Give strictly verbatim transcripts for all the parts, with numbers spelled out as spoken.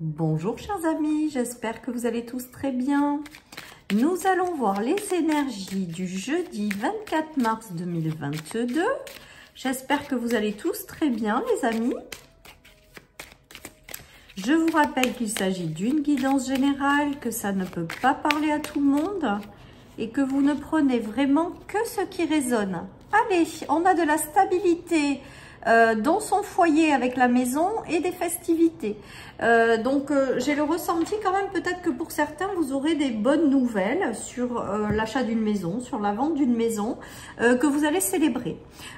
Bonjour chers amis, j'espère que vous allez tous très bien. Nous allons voir les énergies du jeudi vingt-quatre mars deux mille vingt-deux. J'espère que vous allez tous très bien les amis. Je vous rappelle qu'il s'agit d'une guidance générale, que ça ne peut pas parler à tout le monde et que vous ne prenez vraiment que ce qui résonne. Allez, on a de la stabilité Euh, dans son foyer avec la maison et des festivités. Euh, donc euh, j'ai le ressenti quand même, peut-être que pour certains vous aurez des bonnes nouvelles sur euh, l'achat d'une maison, sur la vente d'une maison euh, que vous allez célébrer.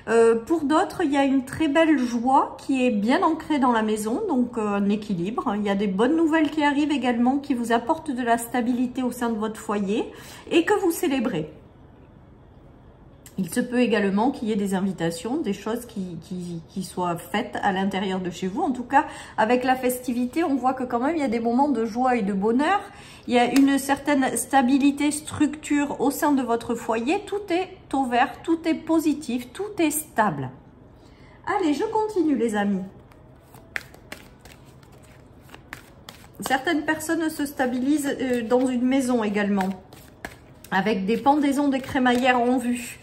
Euh, pour d'autres, il y a une très belle joie qui est bien ancrée dans la maison, donc euh, un équilibre. Il y a des bonnes nouvelles qui arrivent également, qui vous apportent de la stabilité au sein de votre foyer et que vous célébrez. Il se peut également qu'il y ait des invitations, des choses qui, qui, qui soient faites à l'intérieur de chez vous. En tout cas, avec la festivité, on voit que quand même, il y a des moments de joie et de bonheur. Il y a une certaine stabilité, structure au sein de votre foyer. Tout est au vert, tout est positif, tout est stable. Allez, je continue les amis. Certaines personnes se stabilisent dans une maison également, avec des pendaisons des crémaillères en vue.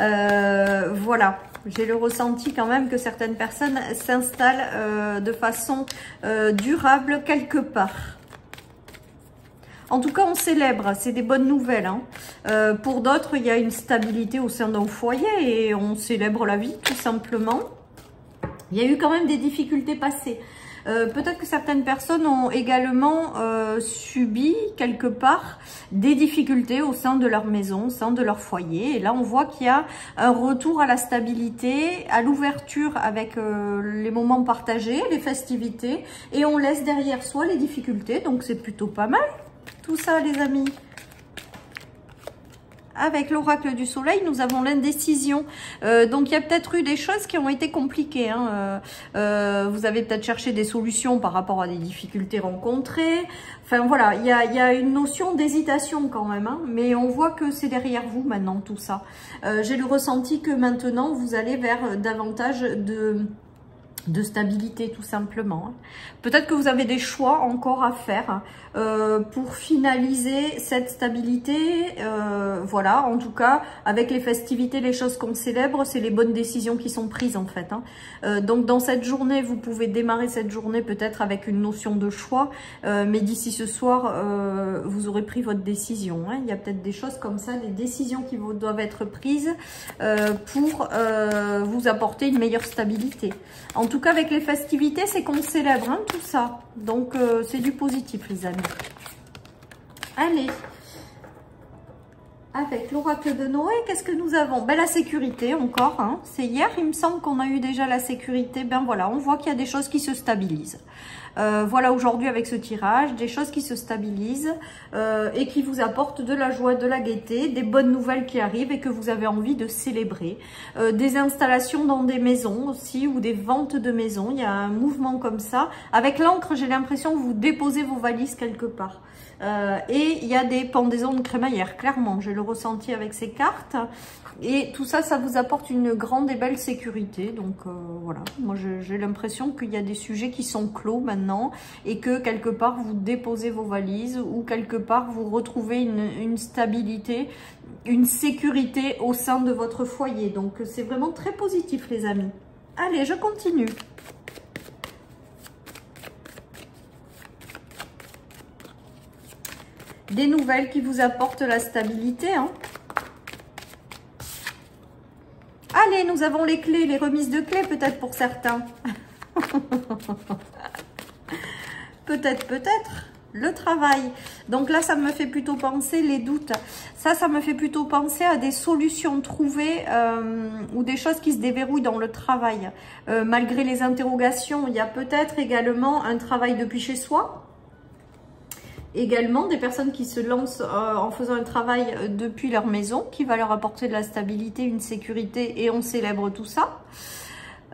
Euh, voilà, j'ai le ressenti quand même que certaines personnes s'installent euh, de façon euh, durable quelque part. En tout cas, on célèbre, c'est des bonnes nouvelles. Hein. Euh, pour d'autres, il y a une stabilité au sein d'un foyer et on célèbre la vie tout simplement. Il y a eu quand même des difficultés passées. Euh, peut-être que certaines personnes ont également euh, subi quelque part des difficultés au sein de leur maison, au sein de leur foyer. Et là, on voit qu'il y a un retour à la stabilité, à l'ouverture avec euh, les moments partagés, les festivités. Et on laisse derrière soi les difficultés, donc c'est plutôt pas mal tout ça les amis. Avec l'oracle du soleil, nous avons l'indécision. Euh, donc, il y a peut-être eu des choses qui ont été compliquées. Hein. Euh, euh, vous avez peut-être cherché des solutions par rapport à des difficultés rencontrées. Enfin, voilà, il y a, il y a une notion d'hésitation quand même. Hein. Mais on voit que c'est derrière vous maintenant, tout ça. Euh, j'ai le ressenti que maintenant, vous allez vers davantage de... de stabilité tout simplement. Peut-être que vous avez des choix encore à faire euh, pour finaliser cette stabilité. Euh, voilà, en tout cas, avec les festivités, les choses qu'on célèbre, c'est les bonnes décisions qui sont prises en fait. Hein. Euh, donc dans cette journée, vous pouvez démarrer cette journée peut-être avec une notion de choix, euh, mais d'ici ce soir, euh, vous aurez pris votre décision. Hein. Il y a peut-être des choses comme ça, des décisions qui vous doivent être prises euh, pour euh, vous apporter une meilleure stabilité. En En tout cas, avec les festivités, c'est qu'on célèbre hein, tout ça. Donc, euh, c'est du positif, les amis. Allez, avec l'oracle de Noé, qu'est-ce que nous avons? Ben, la sécurité, encore. Hein. C'est hier, il me semble qu'on a eu déjà la sécurité. Ben voilà, on voit qu'il y a des choses qui se stabilisent. Euh, voilà, aujourd'hui, avec ce tirage, des choses qui se stabilisent euh, et qui vous apportent de la joie, de la gaieté, des bonnes nouvelles qui arrivent et que vous avez envie de célébrer. Euh, des installations dans des maisons aussi ou des ventes de maisons. Il y a un mouvement comme ça. Avec l'encre, j'ai l'impression que vous déposez vos valises quelque part. Euh, et il y a des pendaisons de crémaillère, clairement. J'ai le ressenti avec ces cartes. Et tout ça, ça vous apporte une grande et belle sécurité. Donc euh, voilà, moi j'ai l'impression qu'il y a des sujets qui sont clos maintenant et que quelque part vous déposez vos valises ou quelque part vous retrouvez une, une stabilité, une sécurité au sein de votre foyer. Donc c'est vraiment très positif les amis. Allez, je continue. Des nouvelles qui vous apportent la stabilité, hein. Allez, nous avons les clés, les remises de clés peut-être pour certains. Peut-être, peut-être. Le travail. Donc là, ça me fait plutôt penser les doutes. Ça, ça me fait plutôt penser à des solutions trouvées euh, ou des choses qui se déverrouillent dans le travail. Euh, malgré les interrogations, il y a peut-être également un travail depuis chez soi. Également des personnes qui se lancent euh, en faisant un travail depuis leur maison qui va leur apporter de la stabilité, une sécurité et on célèbre tout ça.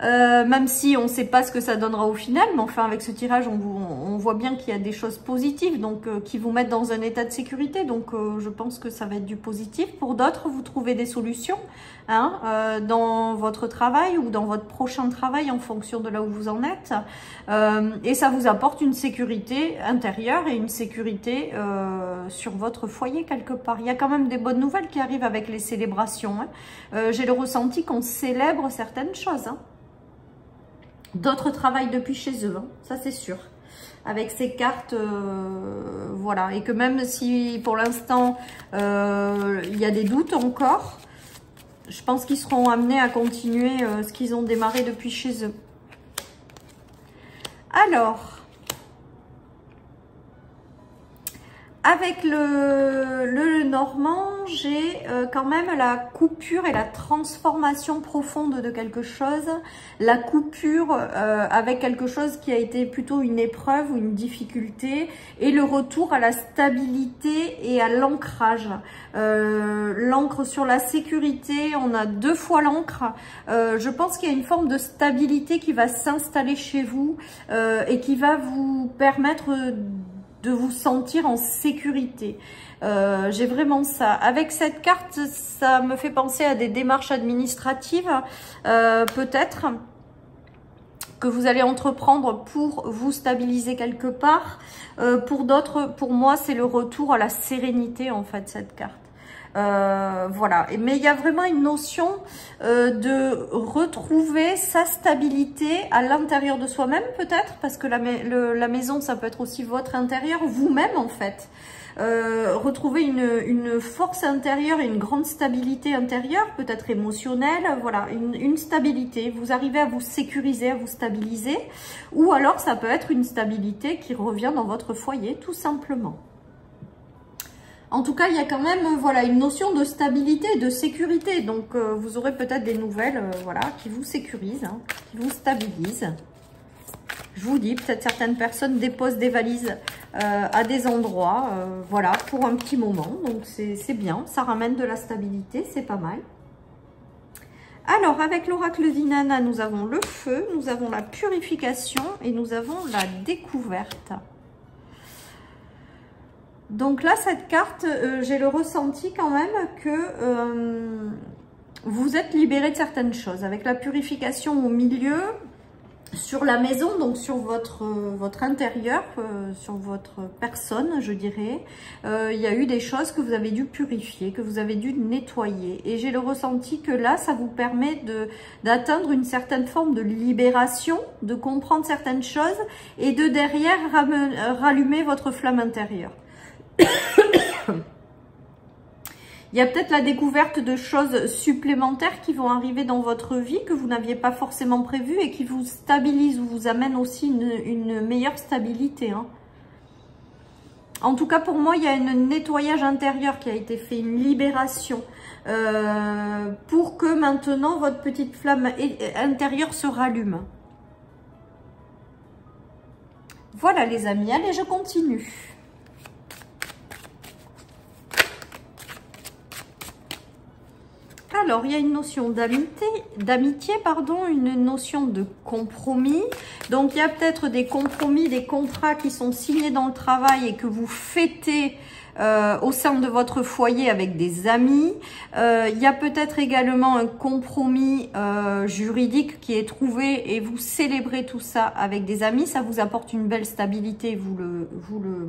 Euh, même si on ne sait pas ce que ça donnera au final, mais enfin avec ce tirage on, vous, on voit bien qu'il y a des choses positives donc euh, qui vous mettent dans un état de sécurité, donc euh, je pense que ça va être du positif. Pour d'autres, vous trouvez des solutions hein, euh, dans votre travail ou dans votre prochain travail en fonction de là où vous en êtes, euh, et ça vous apporte une sécurité intérieure et une sécurité euh, sur votre foyer quelque part. Il y a quand même des bonnes nouvelles qui arrivent avec les célébrations hein. euh, j'ai le ressenti qu'on célèbre certaines choses hein. D'autres travaillent depuis chez eux, hein, ça c'est sûr. Avec ces cartes, euh, voilà. Et que même si pour l'instant, euh, il y a des doutes encore, je pense qu'ils seront amenés à continuer euh, ce qu'ils ont démarré depuis chez eux. Alors, avec le, le, le Normand, j'ai euh, quand même la coupure et la transformation profonde de quelque chose. La coupure euh, avec quelque chose qui a été plutôt une épreuve ou une difficulté. Et le retour à la stabilité et à l'ancrage. Euh, l'ancre sur la sécurité, on a deux fois l'ancre. Euh, je pense qu'il y a une forme de stabilité qui va s'installer chez vous euh, et qui va vous permettre de vous sentir en sécurité. Euh, j'ai vraiment ça. Avec cette carte, ça me fait penser à des démarches administratives, euh, peut-être, que vous allez entreprendre pour vous stabiliser quelque part. Euh, pour d'autres, pour moi, c'est le retour à la sérénité, en fait, cette carte. Euh, voilà, mais il y a vraiment une notion euh, de retrouver sa stabilité à l'intérieur de soi-même peut-être, parce que la, le, la maison, ça peut être aussi votre intérieur, vous-même en fait. Euh, retrouver une, une force intérieure, une grande stabilité intérieure, peut-être émotionnelle, voilà, une, une stabilité. Vous arrivez à vous sécuriser, à vous stabiliser, ou alors ça peut être une stabilité qui revient dans votre foyer, tout simplement. En tout cas, il y a quand même voilà, une notion de stabilité, de sécurité. Donc, euh, vous aurez peut-être des nouvelles euh, voilà, qui vous sécurisent, hein, qui vous stabilisent. Je vous dis, peut-être certaines personnes déposent des valises euh, à des endroits euh, voilà, pour un petit moment. Donc, c'est bien. Ça ramène de la stabilité. C'est pas mal. Alors, avec l'oracle d'Inanna, nous avons le feu, nous avons la purification et nous avons la découverte. Donc là, cette carte, euh, j'ai le ressenti quand même que euh, vous êtes libéré de certaines choses. Avec la purification au milieu, sur la maison, donc sur votre, euh, votre intérieur, euh, sur votre personne, je dirais, euh, il y a eu des choses que vous avez dû purifier, que vous avez dû nettoyer. Et j'ai le ressenti que là, ça vous permet d'atteindre une certaine forme de libération, de comprendre certaines choses et de derrière rallumer votre flamme intérieure. Il y a peut-être la découverte de choses supplémentaires qui vont arriver dans votre vie que vous n'aviez pas forcément prévues et qui vous stabilisent ou vous amènent aussi une, une meilleure stabilité. Hein. En tout cas, pour moi, il y a un nettoyage intérieur qui a été fait, une libération euh, pour que maintenant votre petite flamme intérieure se rallume. Voilà les amis, allez, je continue. Alors, il y a une notion d'amitié, pardon, une notion de compromis. Donc, il y a peut-être des compromis, des contrats qui sont signés dans le travail et que vous fêtez euh, au sein de votre foyer avec des amis. Euh, il y a peut-être également un compromis euh, juridique qui est trouvé et vous célébrez tout ça avec des amis. Ça vous apporte une belle stabilité, vous le... Vous le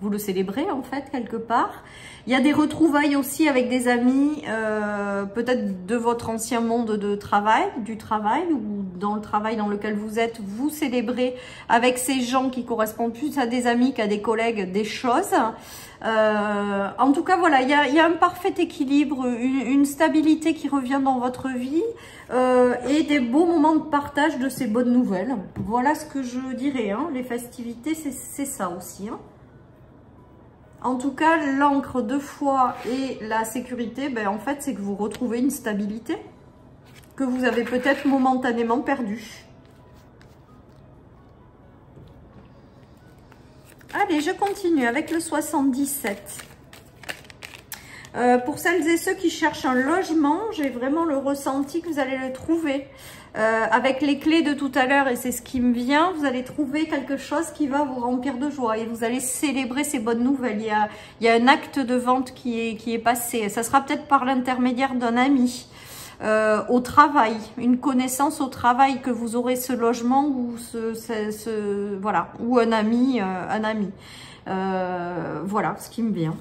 Vous le célébrez en fait quelque part. Il y a des retrouvailles aussi avec des amis, euh, peut-être de votre ancien monde de travail, du travail ou dans le travail dans lequel vous êtes. Vous célébrez avec ces gens qui correspondent plus à des amis qu'à des collègues des choses. Euh, en tout cas, voilà, il y a, y a un parfait équilibre, une, une stabilité qui revient dans votre vie euh, et des beaux moments de partage de ces bonnes nouvelles. Voilà ce que je dirais. Hein. Les festivités, c'est ça aussi. Hein. En tout cas, l'encre deux fois et la sécurité, ben, en fait, c'est que vous retrouvez une stabilité que vous avez peut-être momentanément perdue. Allez, je continue avec le soixante-dix-sept. Euh, pour celles et ceux qui cherchent un logement, j'ai vraiment le ressenti que vous allez le trouver. Euh, avec les clés de tout à l'heure, et c'est ce qui me vient, vous allez trouver quelque chose qui va vous remplir de joie et vous allez célébrer ces bonnes nouvelles. Il y a, il y a un acte de vente qui est, qui est passé. Ça sera peut-être par l'intermédiaire d'un ami. Euh, au travail, une connaissance au travail que vous aurez ce logement ou ce, ce, ce voilà, ou un ami, euh, un ami. Euh, voilà ce qui me vient.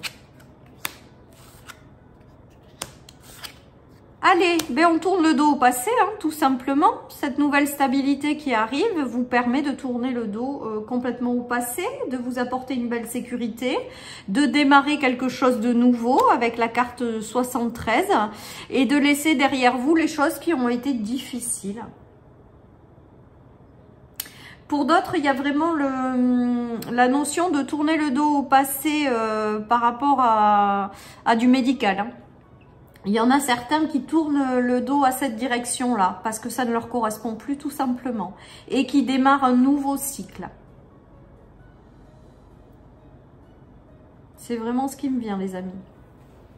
Allez, ben on tourne le dos au passé, hein, tout simplement. Cette nouvelle stabilité qui arrive vous permet de tourner le dos euh, complètement au passé, de vous apporter une belle sécurité, de démarrer quelque chose de nouveau avec la carte soixante-treize et de laisser derrière vous les choses qui ont été difficiles. Pour d'autres, il y a vraiment le, la notion de tourner le dos au passé euh, par rapport à, à du médical, hein. Il y en a certains qui tournent le dos à cette direction-là parce que ça ne leur correspond plus tout simplement et qui démarrent un nouveau cycle. C'est vraiment ce qui me vient, les amis.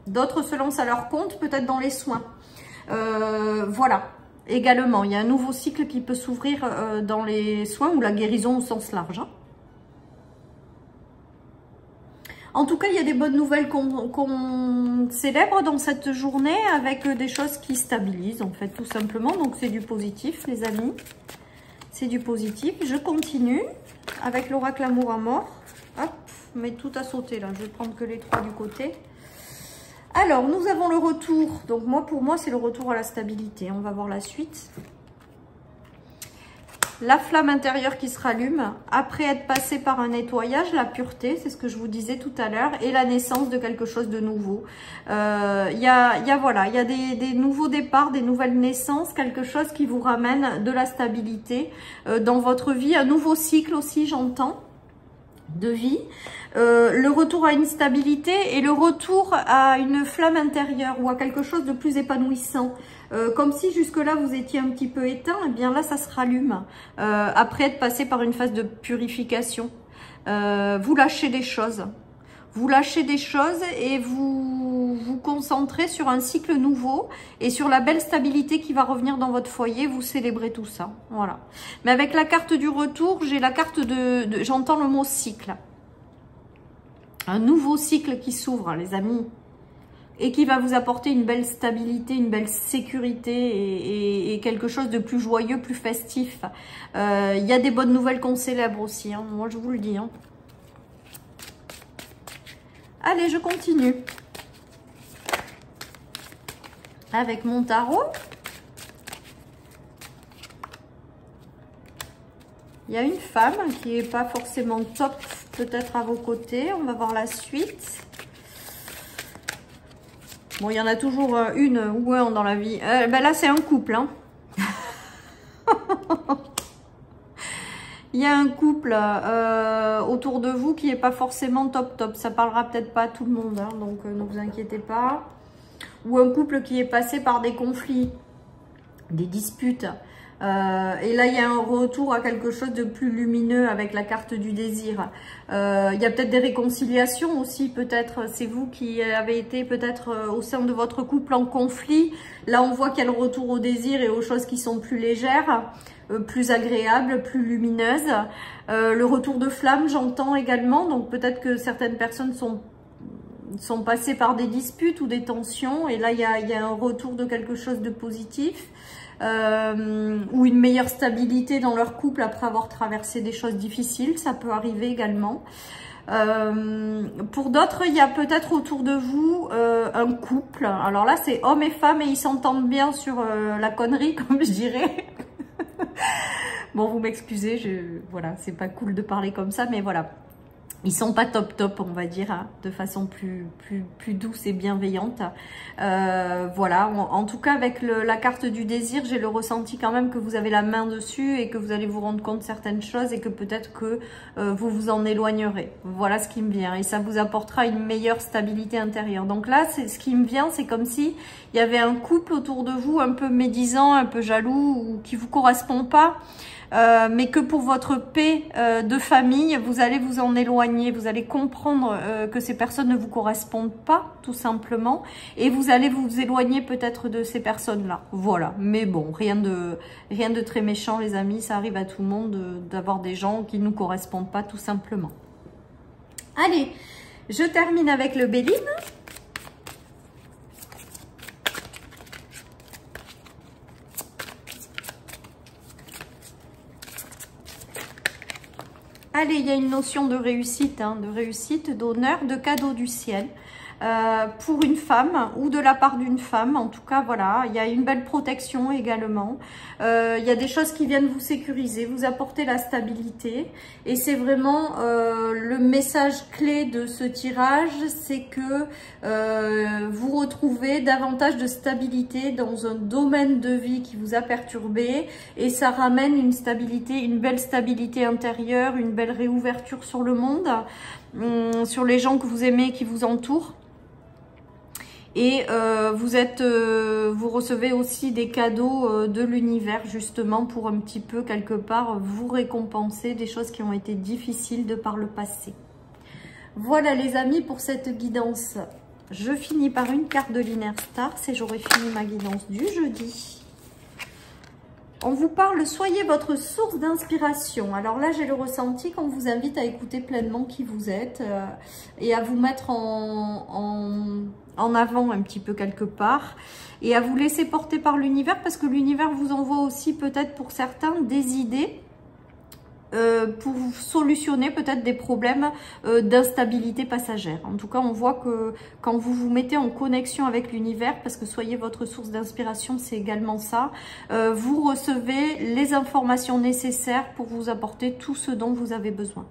D'autres se lancent à leur compte, peut-être dans les soins. Euh, voilà, également, il y a un nouveau cycle qui peut s'ouvrir euh, dans les soins ou la guérison au sens large, hein. En tout cas, il y a des bonnes nouvelles qu'on qu'on célèbre dans cette journée avec des choses qui stabilisent, en fait, tout simplement. Donc, c'est du positif, les amis. C'est du positif. Je continue avec l'oracle amour à mort. Hop, mais tout a sauté, là. Je vais prendre que les trois du côté. Alors, nous avons le retour. Donc, moi, pour moi, c'est le retour à la stabilité. On va voir la suite. La flamme intérieure qui se rallume, après être passée par un nettoyage, la pureté, c'est ce que je vous disais tout à l'heure, et la naissance de quelque chose de nouveau. Euh, y a, y a, voilà, y a des, des nouveaux départs, des nouvelles naissances, quelque chose qui vous ramène de la stabilité euh, dans votre vie. Un nouveau cycle aussi, j'entends, de vie. Euh, le retour à une stabilité et le retour à une flamme intérieure ou à quelque chose de plus épanouissant. Euh, comme si jusque-là vous étiez un petit peu éteint, et bien là ça se rallume euh, après être passé par une phase de purification. Euh, vous lâchez des choses, vous lâchez des choses et vous vous concentrez sur un cycle nouveau et sur la belle stabilité qui va revenir dans votre foyer. Vous célébrez tout ça, voilà. Mais avec la carte du retour, j'ai la carte de, de j'entends le mot cycle, un nouveau cycle qui s'ouvre, les amis. Et qui va vous apporter une belle stabilité, une belle sécurité et, et, et quelque chose de plus joyeux, plus festif. Euh, y a des bonnes nouvelles qu'on célèbre aussi, hein, moi je vous le dis, hein. Allez, je continue avec mon tarot. Il y a une femme qui n'est pas forcément top, peut-être à vos côtés. On va voir la suite. Bon, il y en a toujours une ou un dans la vie. Euh, ben là, c'est un couple, hein. Il y a un couple euh, autour de vous qui n'est pas forcément top top. Ça parlera peut-être pas à tout le monde, hein, donc euh, ne vous inquiétez pas. Ou un couple qui est passé par des conflits, des disputes. Euh, et là, il y a un retour à quelque chose de plus lumineux avec la carte du désir. Euh, il y a peut-être des réconciliations aussi, peut-être. C'est vous qui avez été peut-être au sein de votre couple en conflit. Là, on voit qu'il y a le retour au désir et aux choses qui sont plus légères, euh, plus agréables, plus lumineuses. Euh, le retour de flamme, j'entends également. Donc, peut-être que certaines personnes sont... sont passés par des disputes ou des tensions et là il y a, y a un retour de quelque chose de positif euh, ou une meilleure stabilité dans leur couple après avoir traversé des choses difficiles, ça peut arriver également. Euh, pour d'autres, il y a peut-être autour de vous euh, un couple, alors là c'est homme et femme et ils s'entendent bien sur euh, la connerie, comme je dirais. Bon, vous m'excusez, je... voilà, c'est pas cool de parler comme ça, mais voilà. Ils sont pas top top, on va dire, hein, de façon plus, plus, plus douce et bienveillante. Euh, voilà, en tout cas, avec le, la carte du désir, j'ai le ressenti quand même que vous avez la main dessus et que vous allez vous rendre compte de certaines choses et que peut-être que euh, vous vous en éloignerez. Voilà ce qui me vient et ça vous apportera une meilleure stabilité intérieure. Donc là, c'est ce qui me vient, c'est comme si il y avait un couple autour de vous un peu médisant, un peu jaloux ou qui vous correspond pas. euh, mais que pour votre paix euh, de famille, vous allez vous en éloigner, vous allez comprendre euh, que ces personnes ne vous correspondent pas, tout simplement, et vous allez vous éloigner peut-être de ces personnes-là. Voilà, mais bon, rien de, rien de très méchant, les amis, ça arrive à tout le monde euh, d'avoir des gens qui ne nous correspondent pas, tout simplement. Allez, je termine avec le Béline. Allez, il y a une notion de réussite, hein, de réussite, d'honneur, de cadeau du ciel euh, pour une femme ou de la part d'une femme. En tout cas, voilà, il y a une belle protection également. Euh, il y a des choses qui viennent vous sécuriser, vous apporter la stabilité. Et c'est vraiment euh, le message clé de ce tirage, c'est que euh, vous retrouvez davantage de stabilité dans un domaine de vie qui vous a perturbé. Et ça ramène une stabilité, une belle stabilité intérieure, une belle réouverture sur le monde, sur les gens que vous aimez et qui vous entourent. Et euh, vous êtes, euh, vous recevez aussi des cadeaux euh, de l'univers, justement, pour un petit peu, quelque part, vous récompenser des choses qui ont été difficiles de par le passé. Voilà, les amis, pour cette guidance. Je finis par une carte de Lunaire Stars et j'aurai fini ma guidance du jeudi. On vous parle, soyez votre source d'inspiration. Alors là, j'ai le ressenti qu'on vous invite à écouter pleinement qui vous êtes euh, et à vous mettre en, en, en avant un petit peu quelque part et à vous laisser porter par l'univers, parce que l'univers vous envoie aussi peut-être pour certains des idées euh, pour solutionner peut-être des problèmes euh, d'instabilité passagère. En tout cas, on voit que quand vous vous mettez en connexion avec l'univers, parce que soyez votre source d'inspiration, c'est également ça, euh, vous recevez les informations nécessaires pour vous apporter tout ce dont vous avez besoin.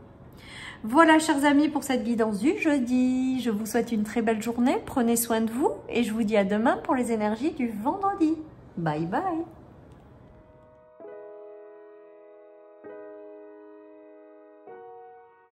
Voilà, chers amis, pour cette guidance du jeudi. Je vous souhaite une très belle journée, prenez soin de vous et je vous dis à demain pour les énergies du vendredi. Bye bye.